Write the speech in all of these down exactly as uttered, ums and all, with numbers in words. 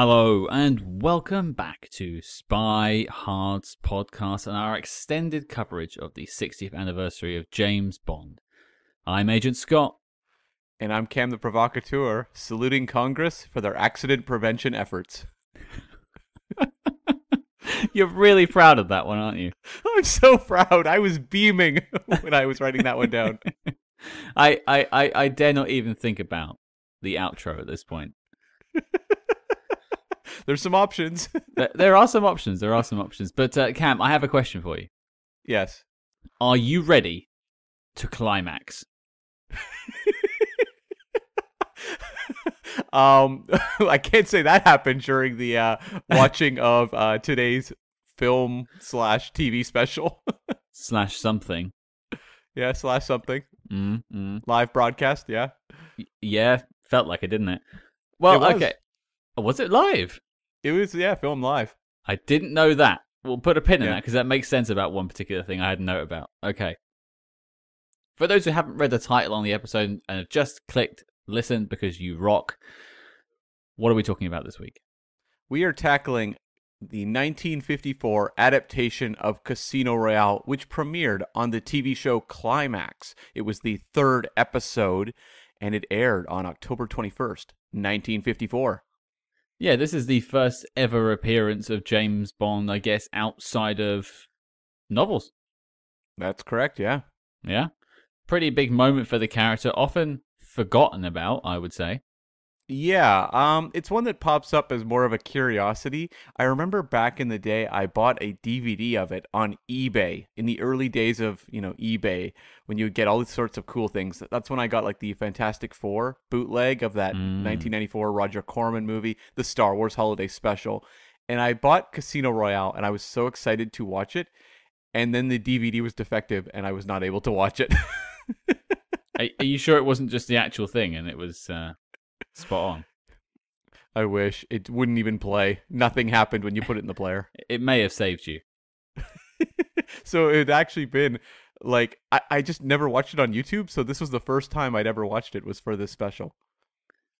Hello and welcome back to SpyHards podcast and our extended coverage of the sixtieth anniversary of James Bond. I'm Agent Scott. And I'm Cam the Provocateur, saluting Congress for their accident prevention efforts. You're really proud of that one, aren't you? I'm so proud. I was beaming when I was writing that one down. I, I, I, I dare not even think about the outro at this point. There's some options. There are some options. There are some options. But uh, Cam, I have a question for you. Yes. Are you ready to climax? um, I can't say that happened during the uh, watching of uh, today's film slash T V special slash something. Yeah, slash something. Mm, mm. Live broadcast. Yeah. Yeah, felt like it, didn't it? Well, it was. Okay. Was it live? It was, yeah, filmed live. I didn't know that. We'll put a pin in yeah. that because that makes sense about one particular thing I had a note about. Okay. For those who haven't read the title on the episode and have just clicked listen because you rock, what are we talking about this week? We are tackling the nineteen fifty-four adaptation of Casino Royale, which premiered on the T V show Climax. It was the third episode, and it aired on October twenty-first, nineteen fifty-four. Yeah, this is the first ever appearance of James Bond, I guess, outside of novels. That's correct, yeah. Yeah. Pretty big moment for the character, often forgotten about, I would say. Yeah, um, it's one that pops up as more of a curiosity. I remember back in the day, I bought a D V D of it on eBay in the early days of, you know, eBay, when you would get all these sorts of cool things. That's when I got like the Fantastic Four bootleg of that mm. nineteen ninety-four Roger Corman movie, the Star Wars Holiday Special. And I bought Casino Royale and I was so excited to watch it. And then the D V D was defective and I was not able to watch it. Are, are you sure it wasn't just the actual thing and it was... Uh... Spot on. I wish. It wouldn't even play. Nothing happened when you put it in the player. It may have saved you. So it actually been like, I, I just never watched it on YouTube. So this was the first time I'd ever watched it was for this special.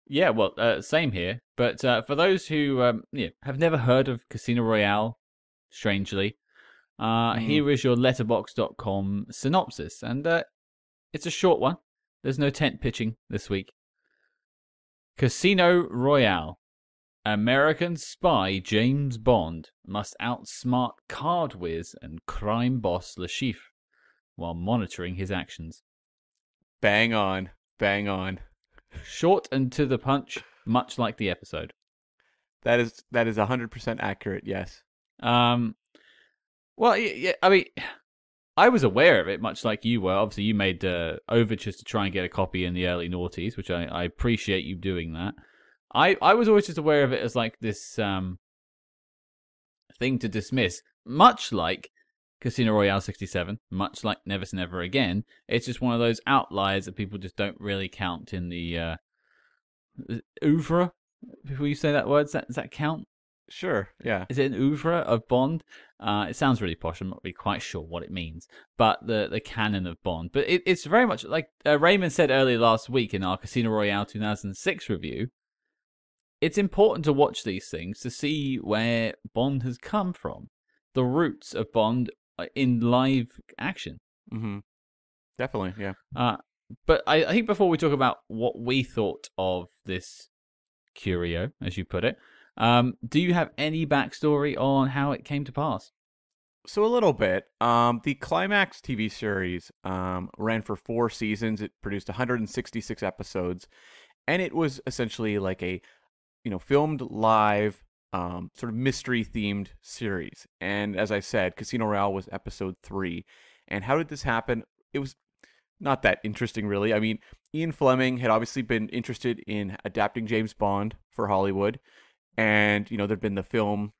Yeah, well, uh, same here. But uh, for those who um, yeah, have never heard of Casino Royale, strangely, uh, mm. here is your Letterboxd dot com synopsis. And uh, it's a short one. There's no tent pitching this week. Casino Royale. American spy James Bond must outsmart card whiz and crime boss Le Chiffre while monitoring his actions. Bang on. Bang on. Short and to the punch, much like the episode. That is that is one hundred percent accurate, yes. Um, well, yeah, I mean, I was aware of it, much like you were. Obviously, you made uh, overtures to try and get a copy in the early noughties, which I, I appreciate you doing that. I, I was always just aware of it as like this um thing to dismiss, much like Casino Royale sixty-seven, much like Never Say Never Again. It's just one of those outliers that people just don't really count in the uh, oeuvre. Will you say that word? Does that, does that count? Sure, yeah. Is it an oeuvre of Bond? Uh, it sounds really posh. I'm not really quite sure what it means, but the the canon of Bond. But it, it's very much like uh, Raymond said earlier last week in our Casino Royale two thousand six review, it's important to watch these things to see where Bond has come from, the roots of Bond in live action. Mm-hmm. Definitely, yeah. Uh, but I, I think before we talk about what we thought of this curio, as you put it, Um, do you have any backstory on how it came to pass? So a little bit. Um, the Climax T V series um, ran for four seasons. It produced one hundred sixty-six episodes, and it was essentially like a, you know, filmed live um, sort of mystery-themed series. And as I said, Casino Royale was episode three. And how did this happen? It was not that interesting, really. I mean, Ian Fleming had obviously been interested in adapting James Bond for Hollywood. And, you know, there'd been the film,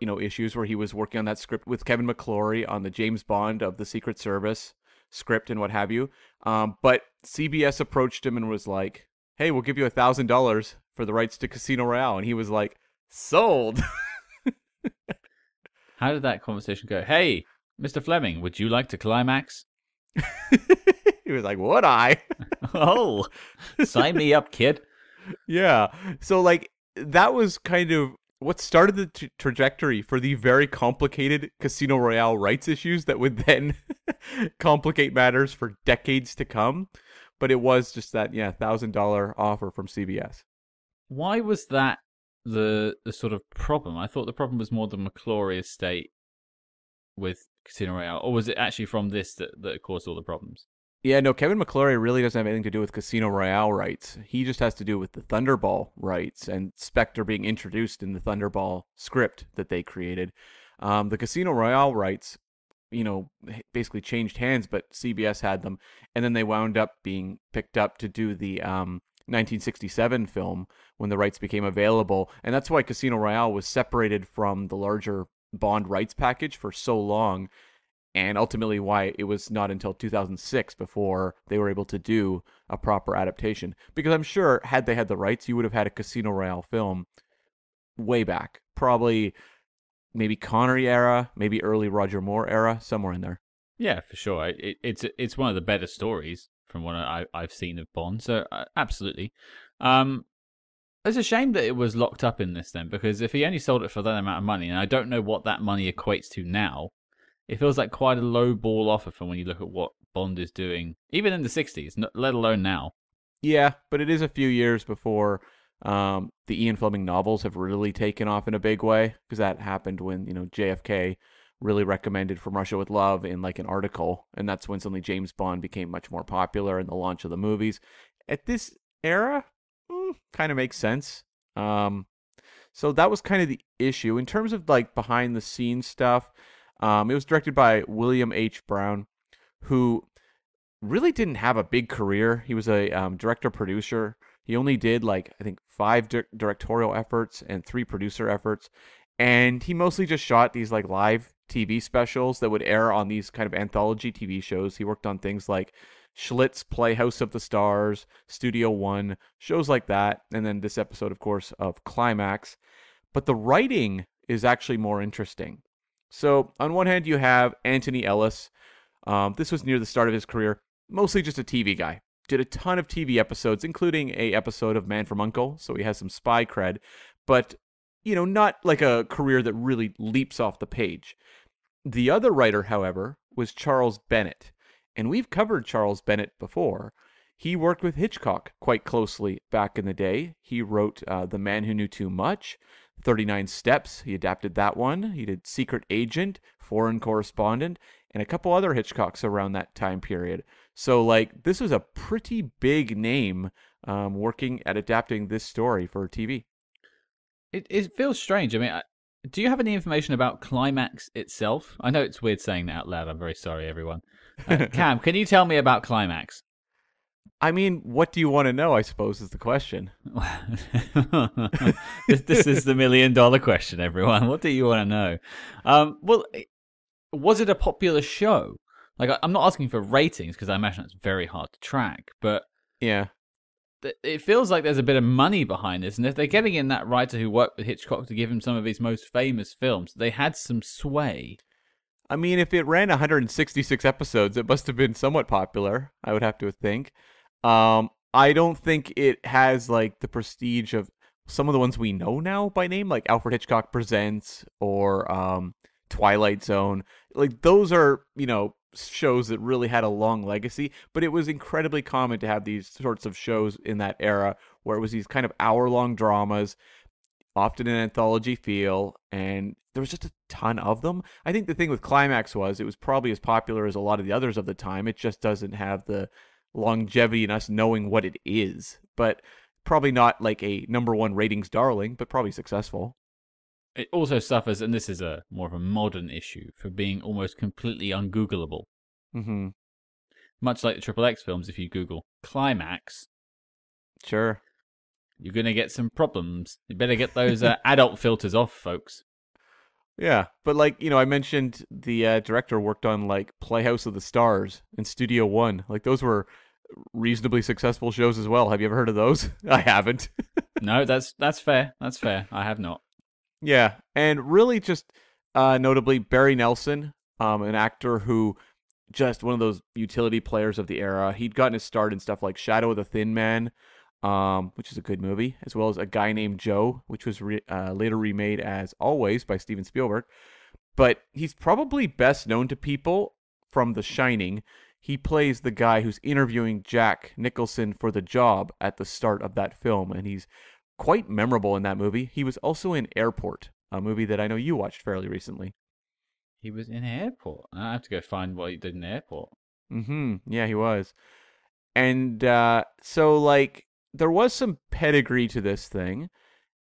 you know, issues where he was working on that script with Kevin McClory on the James Bond of the Secret Service script and what have you. Um, but C B S approached him and was like, hey, we'll give you one thousand dollars for the rights to Casino Royale. And he was like, sold. How did that conversation go? Hey, Mister Fleming, would you like to climax? He was like, would I? Oh, sign me up, kid. Yeah. So, like... that was kind of what started the t- trajectory for the very complicated Casino Royale rights issues that would then complicate matters for decades to come. But it was just that, yeah, one thousand dollars offer from C B S. Why was that the the sort of problem? I thought the problem was more the McClory estate with Casino Royale. Or was it actually from this that, that caused all the problems? Yeah, no, Kevin McClory really doesn't have anything to do with Casino Royale rights. He just has to do with the Thunderball rights and Spectre being introduced in the Thunderball script that they created. Um, the Casino Royale rights, you know, basically changed hands, but C B S had them. And then they wound up being picked up to do the um, nineteen sixty-seven film when the rights became available. And that's why Casino Royale was separated from the larger Bond rights package for so long. And ultimately why it was not until two thousand six before they were able to do a proper adaptation. Because I'm sure, had they had the rights, you would have had a Casino Royale film way back. Probably maybe Connery era, maybe early Roger Moore era, somewhere in there. Yeah, for sure. It, it's it's one of the better stories from what I, I've seen of Bond, so uh, absolutely. Um, it's a shame that it was locked up in this then, because if he only sold it for that amount of money, and I don't know what that money equates to now, it feels like quite a low ball offer from when you look at what Bond is doing, even in the sixties, let alone now. Yeah, but it is a few years before um, the Ian Fleming novels have really taken off in a big way, because that happened when, you know, J F K really recommended From Russia With Love in like an article, and that's when suddenly James Bond became much more popular in the launch of the movies. At this era, mm, kind of makes sense. Um, so that was kind of the issue. In terms of like behind-the-scenes stuff, Um, it was directed by William H. Brown, who really didn't have a big career. He was a um, director-producer. He only did, like, I think, five di- directorial efforts and three producer efforts. And he mostly just shot these, like, live T V specials that would air on these kind of anthology T V shows. He worked on things like Schlitz Playhouse of the Stars, Studio One, shows like that. And then this episode, of course, of Climax. But the writing is actually more interesting. So, on one hand, you have Anthony Ellis. Um, this was near the start of his career. Mostly just a T V guy. Did a ton of T V episodes, including a episode of Man from U N C L E, so he has some spy cred. But, you know, not like a career that really leaps off the page. The other writer, however, was Charles Bennett. And we've covered Charles Bennett before. He worked with Hitchcock quite closely back in the day. He wrote uh, The Man Who Knew Too Much, thirty-nine steps, he adapted that one. He did Secret Agent, Foreign Correspondent, and a couple other Hitchcocks around that time period. So, like, this was a pretty big name um, working at adapting this story for T V. It, it feels strange. I mean, I, do you have any information about Climax itself? I know it's weird saying that out loud. I'm very sorry, everyone. Uh, Cam, can you tell me about Climax? I mean, what do you want to know, I suppose, is the question. this, this is the million-dollar question, everyone. What do you want to know? Um, well, was it a popular show? Like, I'm not asking for ratings, because I imagine it's very hard to track, but yeah, th- it feels like there's a bit of money behind this, and if they're getting in that writer who worked with Hitchcock to give him some of his most famous films, they had some sway. I mean, if it ran one hundred sixty-six episodes, it must have been somewhat popular, I would have to think. Um, I don't think it has like the prestige of some of the ones we know now by name, like Alfred Hitchcock Presents or um, Twilight Zone. Like those are, you know, shows that really had a long legacy, but it was incredibly common to have these sorts of shows in that era where it was these kind of hour-long dramas, often an anthology feel, and there was just a ton of them. I think the thing with Climax was it was probably as popular as a lot of the others of the time. It just doesn't have the longevity in us knowing what it is, but probably not like a number one ratings darling, but probably successful. It also suffers, and this is a more of a modern issue, for being almost completely ungoogleable. Mm-hmm. Much like the Triple X films, if you Google Climax, sure, you're gonna get some problems. You better get those uh, adult filters off, folks. Yeah, but like, you know, I mentioned the uh, director worked on like Playhouse of the Stars and Studio One. Like those were reasonably successful shows as well. Have you ever heard of those? I haven't. No, that's that's fair. That's fair. I have not. Yeah, and really just uh, notably Barry Nelson, um, an actor who just one of those utility players of the era. He'd gotten his start in stuff like Shadow of the Thin Man, um, which is a good movie, as well as A Guy Named Joe, which was re uh, later remade as Always by Steven Spielberg. But he's probably best known to people from The Shining. He plays the guy who's interviewing Jack Nicholson for the job at the start of that film, and he's quite memorable in that movie. He was also in Airport, a movie that I know you watched fairly recently. He was in Airport. I have to go find what he did in Airport. Mm-hmm. Yeah, he was. And uh, so, like, there was some pedigree to this thing,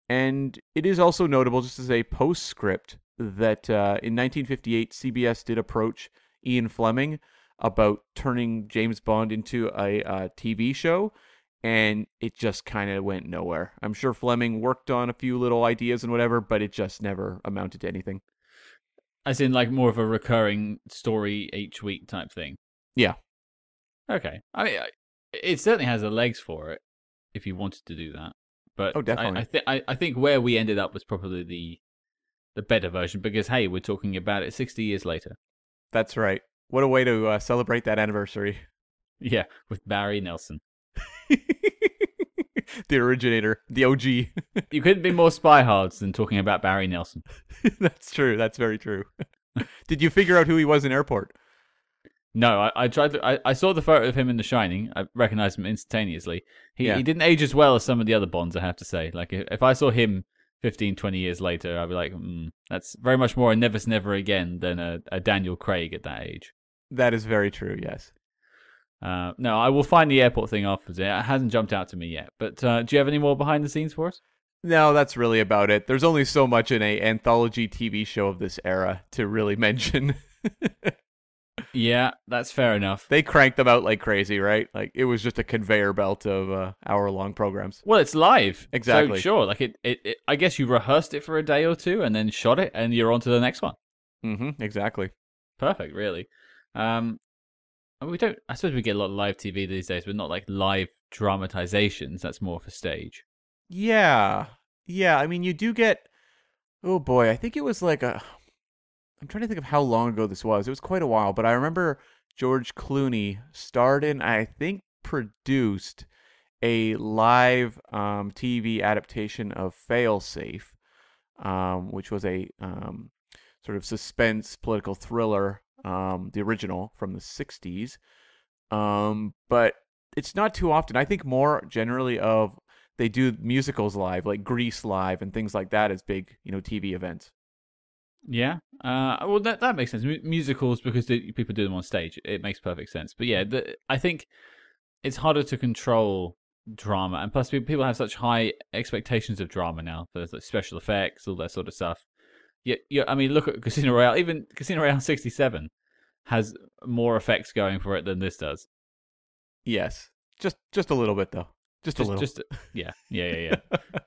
and it is also notable, just as a postscript, that uh, in nineteen fifty-eight, C B S did approach Ian Fleming about turning James Bond into a, a T V show, and it just kind of went nowhere. I'm sure Fleming worked on a few little ideas and whatever, but it just never amounted to anything. As in, like, more of a recurring story each week type thing? Yeah. Okay. I mean, it certainly has the legs for it, if you wanted to do that. But oh, definitely. I, I, th I, I think where we ended up was probably the the better version, because, hey, we're talking about it sixty years later. That's right. What a way to uh, celebrate that anniversary. Yeah, with Barry Nelson. The originator, the O G. You couldn't be more SpyHards than talking about Barry Nelson. That's true. That's very true. Did you figure out who he was in Airport? No, I, I tried. To, I, I saw the photo of him in The Shining. I recognized him instantaneously. He, yeah. he didn't age as well as some of the other Bonds, I have to say. Like, if, if I saw him fifteen, twenty years later, I'd be like, mm, that's very much more a Never's Never Again than a, a Daniel Craig at that age. That is very true, yes. Uh, no, I will find the Airport thing afterwards. It hasn't jumped out to me yet. But uh, do you have any more behind the scenes for us? No, that's really about it. There's only so much in an anthology T V show of this era to really mention. Yeah, that's fair enough. They cranked them out like crazy, right? Like, it was just a conveyor belt of uh, hour-long programs. Well, it's live. Exactly. So, sure. Like, it, it, it, I guess you rehearsed it for a day or two and then shot it, and you're on to the next one. Mm-hmm, exactly. Perfect, really. Um, I mean, we don't. I suppose we get a lot of live T V these days, but not like live dramatizations. That's more for stage. Yeah, yeah. I mean, you do get. Oh boy, I think it was like a. I'm trying to think of how long ago this was. It was quite a while, but I remember George Clooney starred in, I think, produced a live um, T V adaptation of Failsafe, um, which was a um, sort of suspense political thriller. Um, the original from the sixties, um, but it's not too often. I think more generally of they do musicals live, like Grease live and things like that, as big, you know, T V events. Yeah, uh, well, that that makes sense. M musicals, because the, people do them on stage, it makes perfect sense. But yeah, the, I think it's harder to control drama, and plus people have such high expectations of drama now. There's like special effects, all that sort of stuff. Yeah, yeah. I mean, look at Casino Royale. Even Casino Royale sixty-seven has more effects going for it than this does. Yes, just just a little bit though. Just, just a little. Just yeah, yeah, yeah, yeah.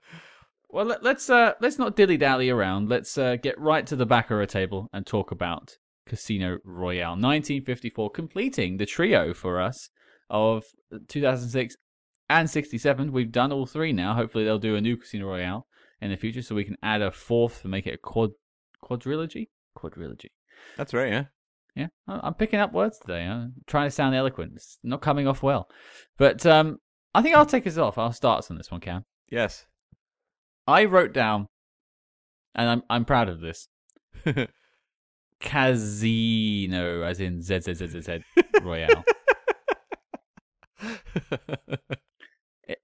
Well, let, let's uh, let's not dilly dally around. Let's uh, get right to the Baccarat table and talk about Casino Royale, nineteen fifty-four, completing the trio for us of two thousand six and sixty-seven. We've done all three now. Hopefully, they'll do a new Casino Royale in the future, so we can add a fourth and make it a quad. Quadrilogy? Quadrilogy. That's right, yeah. Yeah, I'm picking up words today. I'm trying to sound eloquent. It's not coming off well. But um, I think I'll take us off. I'll start us on this one, Cam. Yes. I wrote down, and I'm I'm proud of this, casino, as in Z Z Z Z Z, Royale.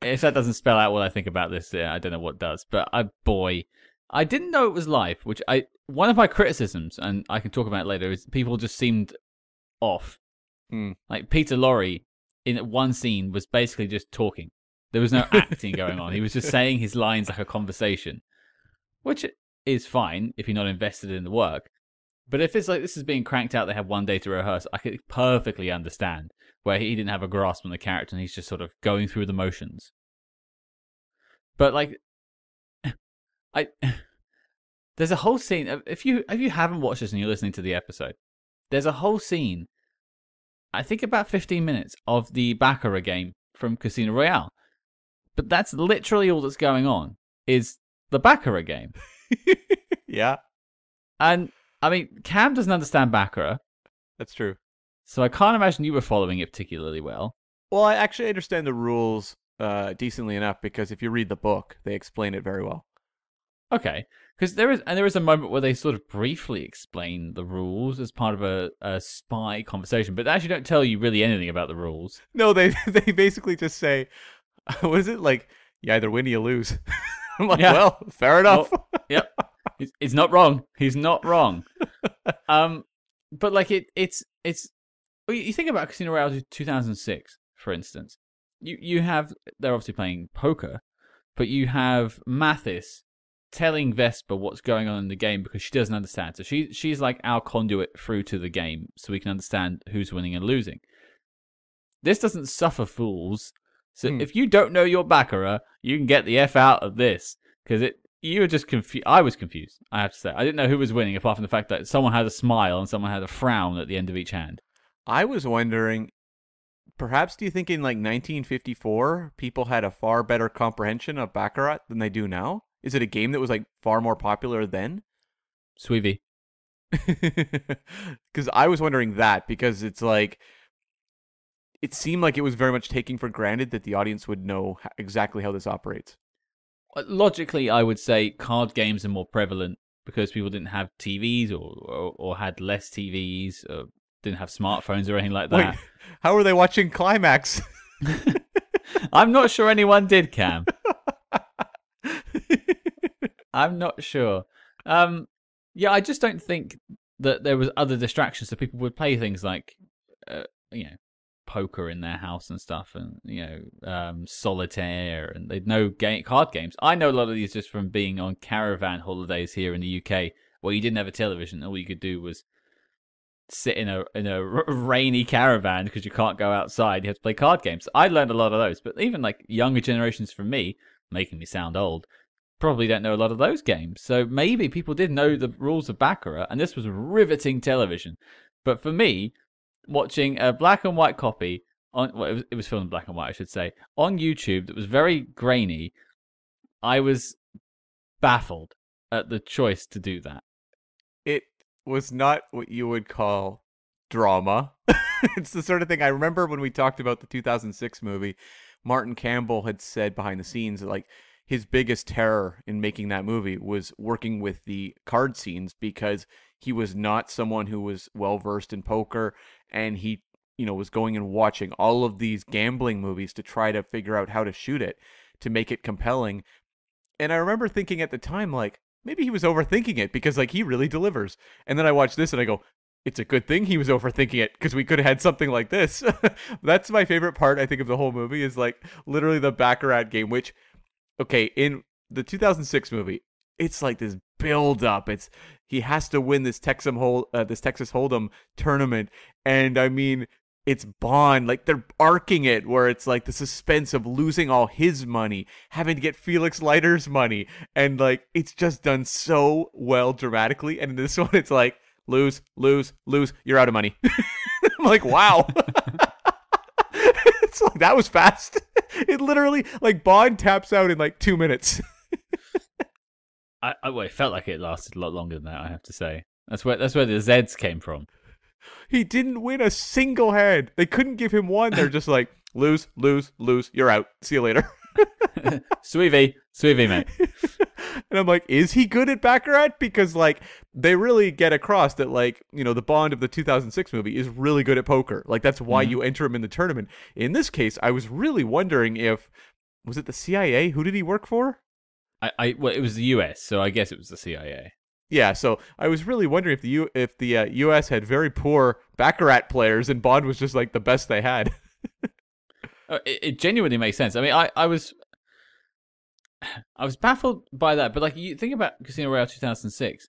If that doesn't spell out what I think about this, yeah, I don't know what does. But I, boy... I didn't know it was live, which I one of my criticisms, and I can talk about it later, is people just seemed off. Mm. Like Peter Lorre in one scene was basically just talking. There was no acting going on. He was just saying his lines like a conversation, which is fine if you're not invested in the work. But if it's like this is being cranked out, they have one day to rehearse, I could perfectly understand where he didn't have a grasp on the character and he's just sort of going through the motions. But like... I there's a whole scene. If you if you haven't watched this and you're listening to the episode, there's a whole scene. I think about fifteen minutes of the Baccarat game from Casino Royale, but that's literally all that's going on is the Baccarat game. Yeah, and I mean Cam doesn't understand Baccarat. That's true. So I can't imagine you were following it particularly well. Well, I actually understand the rules uh, decently enough, because if you read the book, they explain it very well. Okay, because there is, and there is a moment where they sort of briefly explain the rules as part of a, a spy conversation, but they actually don't tell you really anything about the rules. No, they they basically just say, "What is it like? You either win or you lose." I'm like, yeah. Well, fair enough. Well, yep, he's, he's not wrong. He's not wrong. um, but like it, it's it's. You think about Casino Royale two thousand six, for instance. You you have they're obviously playing poker, but you have Mathis telling Vespa what's going on in the game because she doesn't understand. So she she's like our conduit through to the game so we can understand who's winning and losing. This doesn't suffer fools. So hmm. if you don't know your baccarat, you can get the F out of this. Because it you were just confused. I was confused, I have to say. I didn't know who was winning apart from the fact that someone had a smile and someone had a frown at the end of each hand. I was wondering, perhaps do you think in like nineteen fifty-four, people had a far better comprehension of baccarat than they do now? Is it a game that was like far more popular then? Suivi. Because I was wondering that, because it's like, it seemed like it was very much taking for granted that the audience would know exactly how this operates. Logically, I would say card games are more prevalent because people didn't have T Vs or, or, or had less T Vs, or didn't have smartphones or anything like that. Wait, how were they watching Climax? I'm not sure anyone did, Cam. I'm not sure. Um, yeah, I just don't think that there was other distractions, so people would play things like, uh, you know, poker in their house and stuff, and you know, um, solitaire, and they'd know game card games. I know a lot of these just from being on caravan holidays here in the U K, where you didn't have a television. All you could do was sit in a in a rainy caravan because you can't go outside. You have to play card games. I learned a lot of those, but even like younger generations from me, making me sound old, probably don't know a lot of those games. So maybe people did know the rules of baccarat, and this was riveting television. But for me, watching a black and white copy on well, it was, it was filmed in black and white, I should say, on YouTube that was very grainy, I was baffled at the choice to do that. It was not what you would call drama. It's the sort of thing I remember when we talked about the two thousand six movie. Martin Campbell had said behind the scenes that like his biggest terror in making that movie was working with the card scenes, because he was not someone who was well versed in poker, and he, you know, was going and watching all of these gambling movies to try to figure out how to shoot it to make it compelling. And I remember thinking at the time, like, maybe he was overthinking it, because like he really delivers. And then I watched this and I go, it's a good thing he was overthinking it, because we could have had something like this. That's my favorite part, I think, of the whole movie, is like literally the baccarat game, which, okay, in the two thousand six movie, it's like this build up. It's he has to win this Texas Hold, uh, this Texas Hold'em tournament, and I mean, it's Bond, like they're arcing it, where it's like the suspense of losing all his money, having to get Felix Leiter's money, and like it's just done so well dramatically. And in this one, it's like lose, lose, lose, you're out of money. I'm like, wow. It's like, that was fast. It literally, like, Bond taps out in like two minutes. I, I well, it felt like it lasted a lot longer than that, I have to say. That's where that's where the Zeds came from. He didn't win a single hand. They couldn't give him one. They're just like, lose, lose, lose. You're out. See you later. Suivi. Suivi, mate. And I'm like, is he good at baccarat? Because, like, they really get across that, like, you know, the Bond of the two thousand six movie is really good at poker. Like, that's why mm-hmm. you enter him in the tournament. In this case, I was really wondering if, was it the C I A? Who did he work for? I, I well, it was the U S, so I guess it was the C I A. Yeah, so I was really wondering if the U if the uh, U S had very poor baccarat players, and Bond was just like the best they had. it, it genuinely makes sense. I mean, I, I was I was baffled by that, but like you think about Casino Royale two thousand six.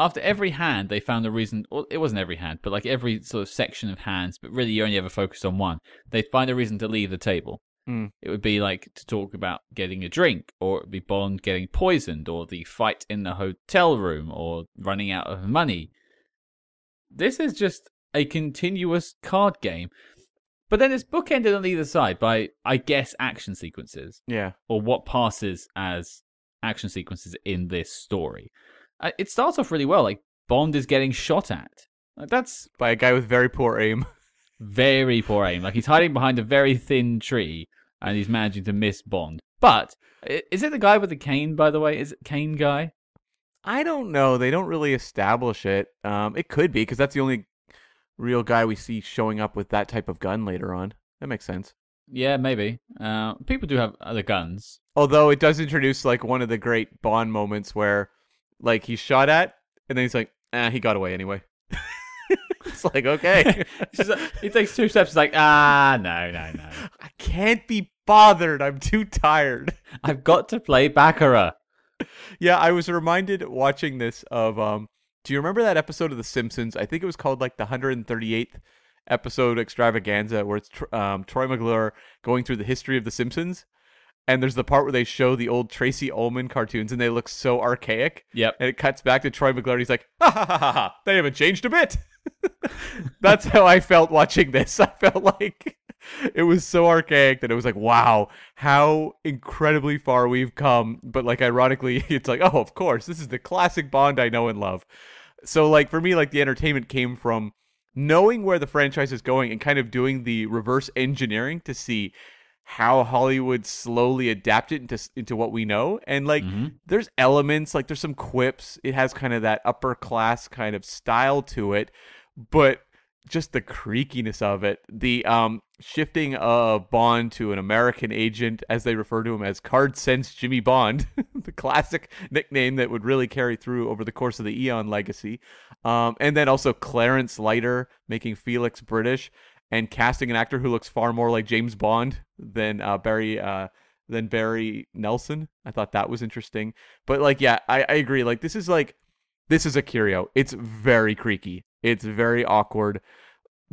After every hand, they found a reason. Well, it wasn't every hand, but like every sort of section of hands. But really, you only ever focused on one. They'd find a reason to leave the table. Mm. It would be like to talk about getting a drink, or it would be Bond getting poisoned, or the fight in the hotel room, or running out of money. This is just a continuous card game. But then it's bookended on either side by, I guess, action sequences. Yeah. Or what passes as action sequences in this story. Uh, it starts off really well. Like, Bond is getting shot at. Like, that's by a guy with very poor aim. Very poor aim. Like, he's hiding behind a very thin tree, and he's managing to miss Bond. But is it the guy with the cane, by the way? Is it cane guy? I don't know. They don't really establish it. Um, it could be, because that's the only real guy we see showing up with that type of gun later on. That makes sense. Yeah, maybe. Uh, people do have other guns. Although it does introduce like one of the great Bond moments where like he's shot at, and then he's like, ah, eh, he got away anyway. It's like, okay. He takes two steps, like, ah, no, no, no. I can't be bothered. I'm too tired. I've got to play Baccarat. Yeah, I was reminded watching this of, um, do you remember that episode of The Simpsons? I think it was called like the one hundred thirty-eighth episode extravaganza, where it's um, Troy McClure going through the history of The Simpsons. And there's the part where they show the old Tracy Ullman cartoons, and they look so archaic. Yep. And it cuts back to Troy McClure. He's like, ha, ha, ha, ha, ha. They haven't changed a bit. That's how I felt watching this. I felt like it was so archaic that it was like, wow, how incredibly far we've come. But like, ironically, it's like, oh, of course, this is the classic Bond I know and love. So like for me, like the entertainment came from knowing where the franchise is going and kind of doing the reverse engineering to see how Hollywood slowly adapted into into what we know. And like mm-hmm. there's elements, like there's some quips. It has kind of that upper class kind of style to it, but just the creakiness of it, the um shifting of Bond to an American agent, as they refer to him as Card Sense Jimmy Bond, the classic nickname that would really carry through over the course of the Eon legacy. Um, and then also Clarence Leiter making Felix British, and casting an actor who looks far more like James Bond than uh, Barry uh, than Barry Nelson. I thought that was interesting. But like, yeah, I, I agree. Like, this is like, this is a curio. It's very creaky. It's very awkward,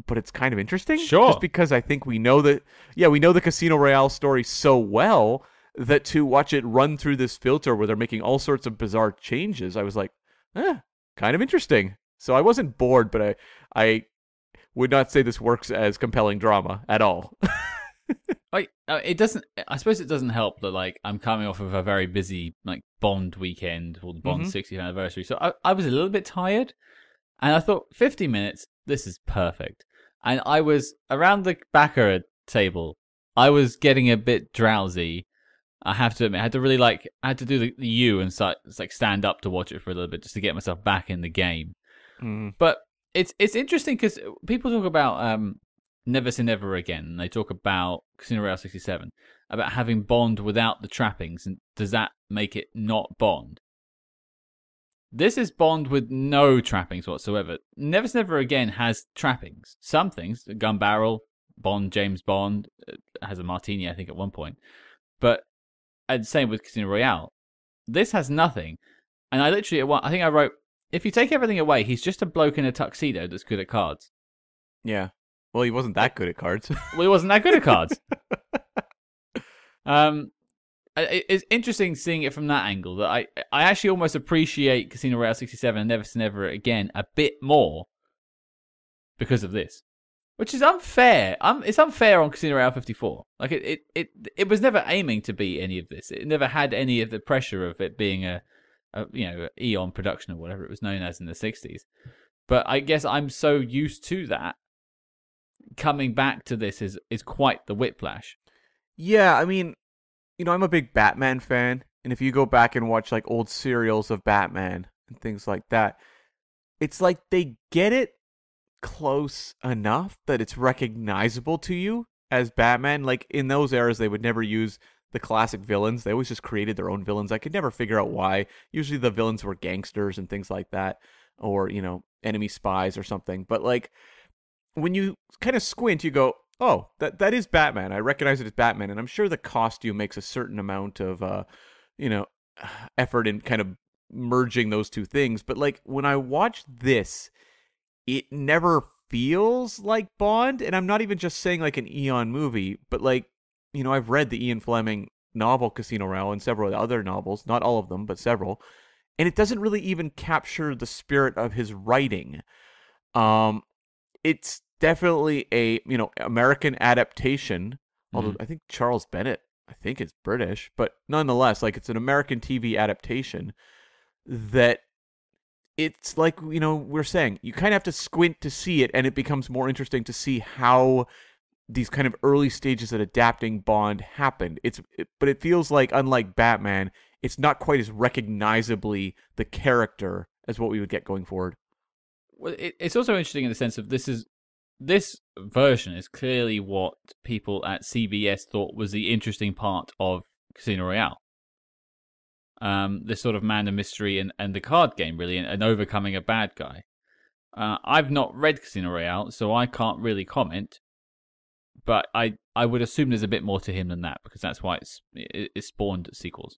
but it's kind of interesting. Sure. Just because I think we know that, yeah, we know the Casino Royale story so well that to watch it run through this filter where they're making all sorts of bizarre changes, I was like, eh, kind of interesting. So I wasn't bored, but I, I, would not say this works as compelling drama at all. I, it doesn't. I suppose it doesn't help that like I'm coming off of a very busy like Bond weekend for the Bond mm-hmm. sixtieth anniversary, so I, I was a little bit tired, and I thought fifty minutes. This is perfect. And I was around the Baccarat table. I was getting a bit drowsy. I have to admit, I had to really like I had to do the, the U and start like stand up to watch it for a little bit just to get myself back in the game. Mm. But It's it's interesting because people talk about um, Never Say Never Again, and they talk about Casino Royale sixty-seven, about having Bond without the trappings, and does that make it not Bond? This is Bond with no trappings whatsoever. Never Say Never Again has trappings. Some things, the gun barrel, Bond, James Bond, has a martini, I think, at one point. But and same with Casino Royale. This has nothing. And I literally, I think I wrote, if you take everything away, he's just a bloke in a tuxedo that's good at cards. Yeah. Well, he wasn't that good at cards. Well, he wasn't that good at cards. um, it's interesting seeing it from that angle. That I, I actually almost appreciate Casino Royale sixty-seven and Never Say Never Again a bit more because of this, which is unfair. Um, it's unfair on Casino Royale fifty-four. Like it, it, it, it was never aiming to be any of this. It never had any of the pressure of it being a Uh, you know, Eon production or whatever it was known as in the sixties. But I guess I'm so used to that. Coming back to this is, is quite the whiplash. Yeah, I mean, you know, I'm a big Batman fan. And if you go back and watch, like, old serials of Batman and things like that, it's like they get it close enough that it's recognizable to you as Batman. Like, in those eras, they would never use the classic villains. They always just created their own villains. I could never figure out why. Usually the villains were gangsters and things like that, or, you know, enemy spies or something. But like, when you kind of squint, you go, oh, that that is Batman. I recognize it as Batman. And I'm sure the costume makes a certain amount of, uh, you know, effort in kind of merging those two things. But like, when I watch this, it never feels like Bond. And I'm not even just saying like an Eon movie, but like, you know, I've read the Ian Fleming novel Casino Royale and several other novels, not all of them, but several, and it doesn't really even capture the spirit of his writing. Um, it's definitely a, you know, American adaptation, although mm-hmm. I think Charles Bennett, I think it's British, but nonetheless, like, it's an American T V adaptation that it's like, you know, we're saying, you kind of have to squint to see it, and it becomes more interesting to see how these kind of early stages of adapting Bond happened. It's it, but it feels like, unlike Batman, it's not quite as recognizably the character as what we would get going forward. Well, it, it's also interesting in the sense of this is this version is clearly what people at C B S thought was the interesting part of Casino Royale. Um, this sort of man of mystery and, and the card game, really, and, and overcoming a bad guy. Uh, I've not read Casino Royale, so I can't really comment. But I, I would assume there's a bit more to him than that, because that's why it's it, it spawned sequels.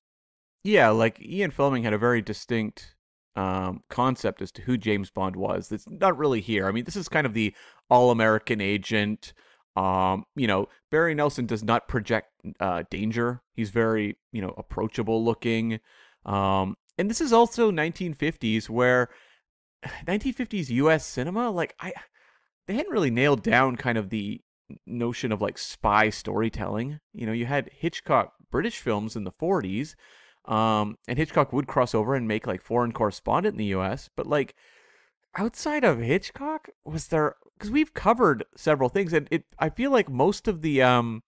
Yeah, like Ian Fleming had a very distinct um, concept as to who James Bond was. That's not really here. I mean, this is kind of the all-American agent. Um, you know, Barry Nelson does not project uh, danger. He's very, you know, approachable looking. Um, and this is also nineteen fifties, where nineteen fifties U S cinema, like I, they hadn't really nailed down kind of the notion of like spy storytelling. You know, you had Hitchcock British films in the forties, um, and Hitchcock would cross over and make like Foreign Correspondent in the U S, but like outside of Hitchcock, was there, because we've covered several things, and it I feel like most of the um,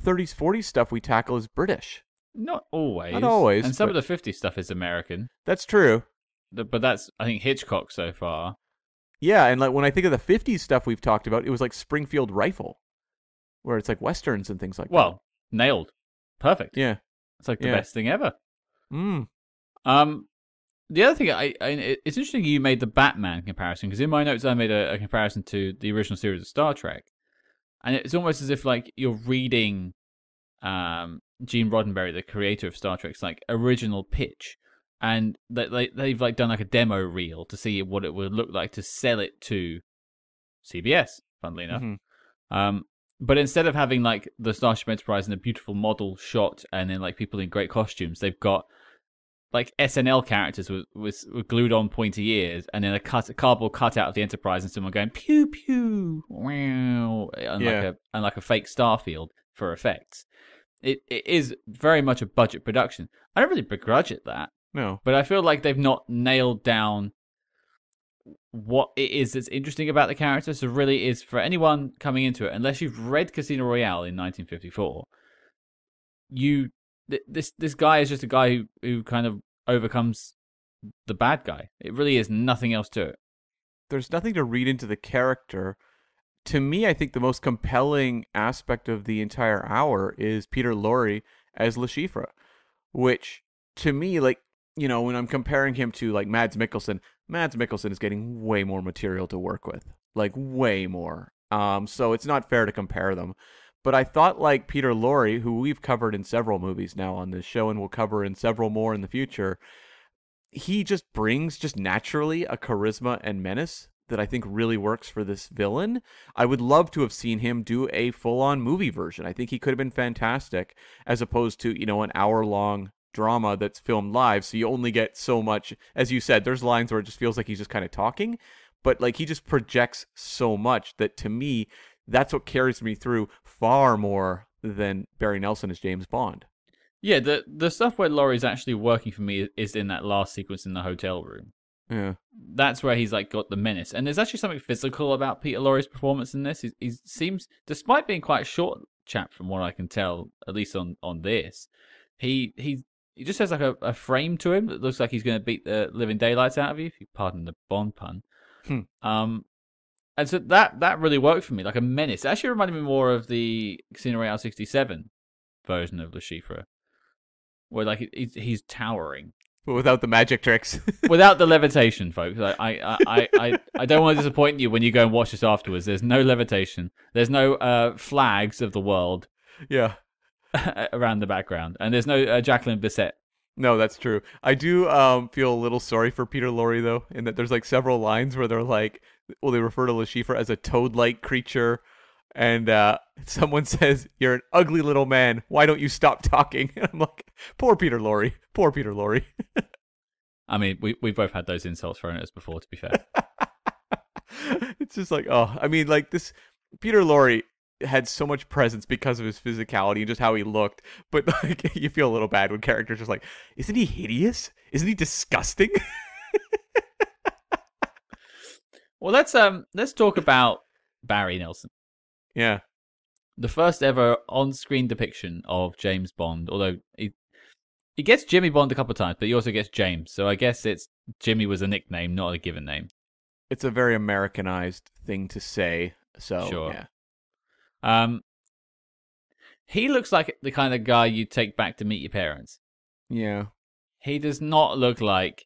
thirties, forties stuff we tackle is British. Not always. Not always. And some but... of the fifties stuff is American. That's true. But that's, I think, Hitchcock so far. Yeah, and like when I think of the fifties stuff we've talked about, it was like Springfield Rifle, where it's like Westerns and things like well, that. Well, nailed. Perfect. Yeah. It's like the yeah. best thing ever. Mm. Um, the other thing, I, I it's interesting you made the Batman comparison, because in my notes I made a, a comparison to the original series of Star Trek. And it's almost as if like you're reading um, Gene Roddenberry, the creator of Star Trek's like original pitch. And they, they, they've like done like a demo reel to see what it would look like to sell it to C B S, funnily enough. Mm-hmm. Um, but instead of having like the Starship Enterprise and a beautiful model shot and then like people in great costumes, they've got like S N L characters with, with, with glued on pointy ears and then a, cut, a cardboard cutout of the Enterprise and someone going pew pew wow and, yeah. like a, and like a fake starfield for effects. It, it is very much a budget production. I don't really begrudge it that. No. But I feel like they've not nailed down what it is that's interesting about the character. So really is for anyone coming into it, unless you've read Casino Royale in nineteen fifty-four, you th this this guy is just a guy who, who kind of overcomes the bad guy. It really is nothing else to it. There's nothing to read into the character. To me, I think the most compelling aspect of the entire hour is Peter Lorre as Le Chiffre, which to me, like, you know, when I'm comparing him to, like, Mads Mikkelsen, Mads Mikkelsen is getting way more material to work with. Like, way more. Um, so it's not fair to compare them. But I thought, like, Peter Lorre, who we've covered in several movies now on this show and we'll cover in several more in the future, he just brings, just naturally, a charisma and menace that I think really works for this villain. I would love to have seen him do a full-on movie version. I think he could have been fantastic, as opposed to, you know, an hour-long drama that's filmed live, so you only get so much. As you said, there's lines where it just feels like he's just kind of talking, but like he just projects so much that to me, that's what carries me through far more than Barry Nelson as James Bond. Yeah, the the stuff where Lorre's actually working for me is in that last sequence in the hotel room. Yeah, that's where he's like got the menace, and there's actually something physical about Peter Lorre's performance in this. He, he seems, despite being quite a short chap from what I can tell, at least on on this, he he. He just has like a, a frame to him that looks like he's going to beat the living daylights out of you, if you pardon the Bond pun. Hmm. Um, and so that that really worked for me, like a menace. It actually reminded me more of the Casino Royale sixty-seven version of Le Chiffre, where like he, he's towering. But without the magic tricks. Without the levitation, folks. I I, I, I I don't want to disappoint you when you go and watch this afterwards. There's no levitation. There's no uh, flags of the world. Yeah. Around the background, and there's no uh, Jacqueline Bisset. No, that's true. I do um, feel a little sorry for Peter Lorre though, in that there's like several lines where they're like, well, they refer to Le Chiffre as a toad-like creature, and uh, someone says, "You're an ugly little man. Why don't you stop talking?" And I'm like, "Poor Peter Lorre. Poor Peter Lorre." I mean, we we both had those insults thrown at us before. To be fair, it's just like, oh, I mean, like this Peter Lorre had so much presence because of his physicality and just how he looked, but like you feel a little bad when characters just like, isn't he hideous? Isn't he disgusting? Well, let's um let's talk about Barry Nelson. Yeah. the first ever on-screen depiction of James Bond, although he, he gets Jimmy Bond a couple of times, but he also gets James. So I guess it's Jimmy was a nickname, not a given name. It's a very Americanized thing to say. So, sure. Yeah. Um, he looks like the kind of guy you take back to meet your parents. Yeah. He does not look like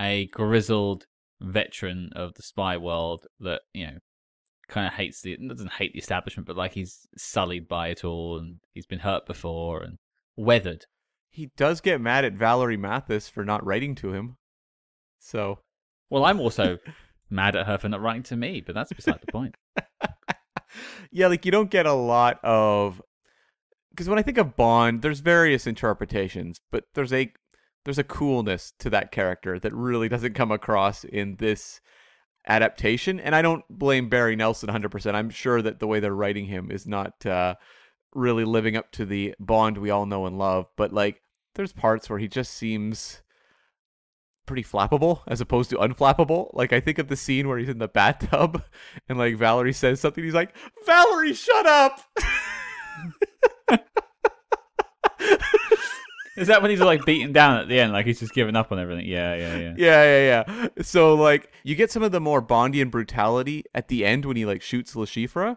a grizzled veteran of the spy world that, you know, kind of hates the, doesn't hate the establishment, but like he's sullied by it all and he's been hurt before and weathered. He does get mad at Valerie Mathis for not writing to him. So. Well, I'm also mad at her for not writing to me, but that's beside the point. Yeah, like you don't get a lot of, because when I think of Bond, there's various interpretations, but there's a there's a coolness to that character that really doesn't come across in this adaptation. And I don't blame Barry Nelson one hundred percent. I'm sure that the way they're writing him is not uh, really living up to the Bond we all know and love. But like, there's parts where he just seems pretty flappable as opposed to unflappable. Like I think of the scene where he's in the bathtub and like Valerie says something, he's like, Valerie, shut up. Is that when he's like beaten down at the end, like he's just given up on everything? Yeah, yeah, yeah. Yeah, yeah, yeah. So like you get some of the more Bondian brutality at the end when he like shoots Le Chiffre.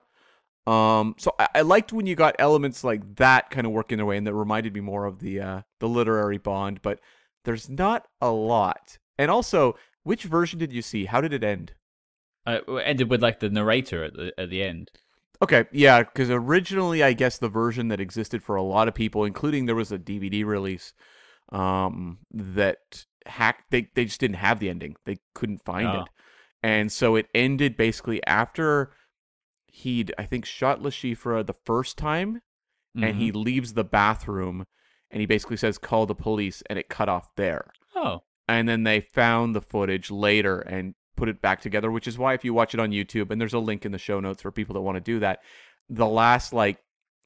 Um, so I, I liked when you got elements like that kind of working their way, and that reminded me more of the uh, the literary Bond, but there's not a lot. And also, which version did you see? How did it end? Uh, it ended with like the narrator at the at the end. Okay, yeah, because originally I guess the version that existed for a lot of people, including there was a D V D release um, that hacked. They they just didn't have the ending. They couldn't find oh. it, and so it ended basically after he'd I think shot Le Chiffre the first time, mm-hmm. and he leaves the bathroom. And he basically says, call the police, and it cut off there. Oh. And then they found the footage later and put it back together, which is why if you watch it on YouTube, and there's a link in the show notes for people that want to do that, the last, like,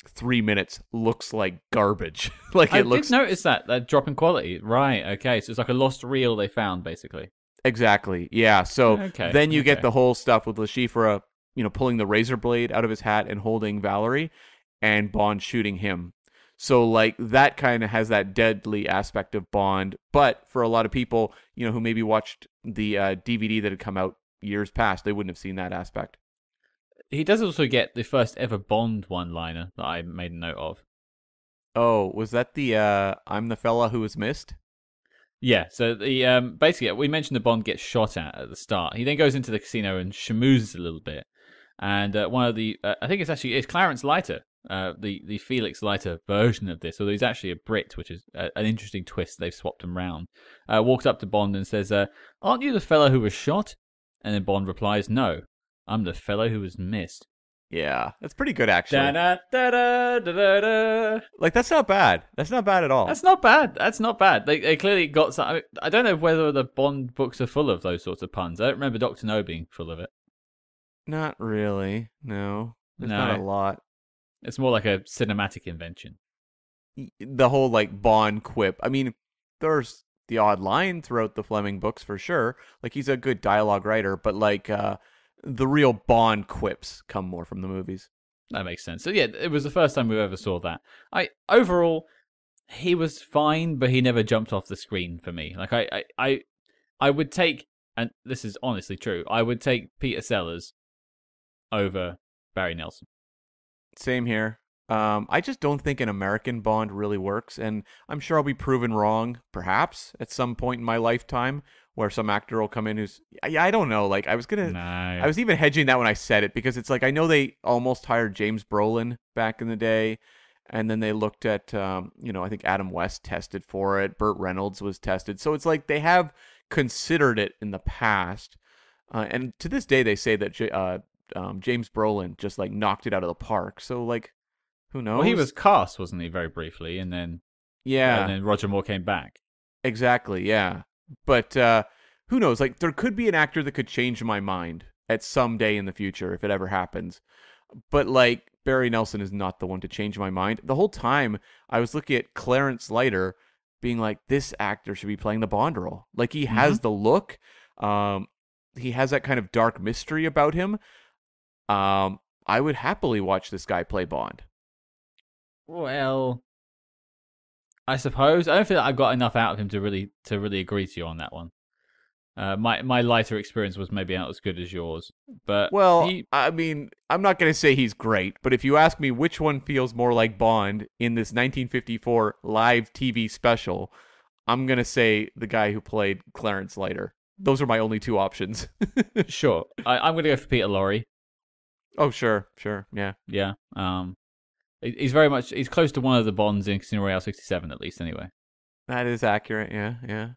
three minutes looks like garbage. like it I looks... did notice that, that drop in quality. Right, okay. So it's like a lost reel they found, basically. Exactly, yeah. So okay. then you okay. get the whole stuff with Le Chiffre, you know, pulling the razor blade out of his hat and holding Valerie, and Bond shooting him. So, like, that kind of has that deadly aspect of Bond. But for a lot of people, you know, who maybe watched the uh, D V D that had come out years past, they wouldn't have seen that aspect. He does also get the first ever Bond one-liner that I made a note of. Oh, was that the uh, I'm the fella who was missed? Yeah, so the um, basically, we mentioned the Bond gets shot at at the start. He then goes into the casino and schmoozes a little bit. And uh, one of the, uh, I think it's actually, it's Clarence Leiter. Uh, the the Felix Leiter version of this, although he's actually a Brit, which is a, an interesting twist. They've swapped him round. Uh, walks up to Bond and says, uh, "Aren't you the fellow who was shot?" And then Bond replies, "No, I'm the fellow who was missed." Yeah, that's pretty good actually. Da, da, da, da, da. Like that's not bad. That's not bad at all. That's not bad. That's not bad. They they clearly got some. I mean, I don't know whether the Bond books are full of those sorts of puns. I don't remember Doctor No being full of it. Not really. No, there's no. not a lot. It's more like a cinematic invention. The whole, like, Bond quip. I mean, there's the odd line throughout the Fleming books, for sure. Like, he's a good dialogue writer, but, like, uh, the real Bond quips come more from the movies. That makes sense. So, yeah, it was the first time we ever saw that. I Overall, he was fine, but he never jumped off the screen for me. Like, I, I, I, I would take, and this is honestly true, I would take Peter Sellers over Barry Nelson. Same here. Um, I just don't think an American Bond really works, and I'm sure I'll be proven wrong, perhaps, at some point in my lifetime, where some actor will come in who's... I, I don't know, like, I was gonna... Nice. I was even hedging that when I said it, because it's like, I know they almost hired James Brolin back in the day, and then they looked at, um, you know, I think Adam West tested for it, Burt Reynolds was tested, so it's like, they have considered it in the past, uh, and to this day, they say that... Uh, Um, James Brolin just like knocked it out of the park. So like, who knows? Well, he was cast, wasn't he, very briefly, and then yeah, and then Roger Moore came back. Exactly, yeah. But uh, who knows? Like, there could be an actor that could change my mind at some day in the future if it ever happens. But like, Barry Nelson is not the one to change my mind. The whole time I was looking at Clarence Leiter, being like, this actor should be playing the Bond role. Like he mm-hmm. has the look. Um, he has that kind of dark mystery about him. Um, I would happily watch this guy play Bond. Well, I suppose I don't feel like I got enough out of him to really to really agree to you on that one. Uh, my my lighter experience was maybe not as good as yours, but well, he... I mean, I'm not going to say he's great, but if you ask me which one feels more like Bond in this nineteen fifty-four live T V special, I'm going to say the guy who played Clarence Leiter. Those are my only two options. Sure, I, I'm going to go for Peter Lorre. Oh sure, sure, yeah, yeah. Um, he's very much he's close to one of the Bonds in Casino Royale sixty-seven, at least anyway. That is accurate. Yeah, yeah.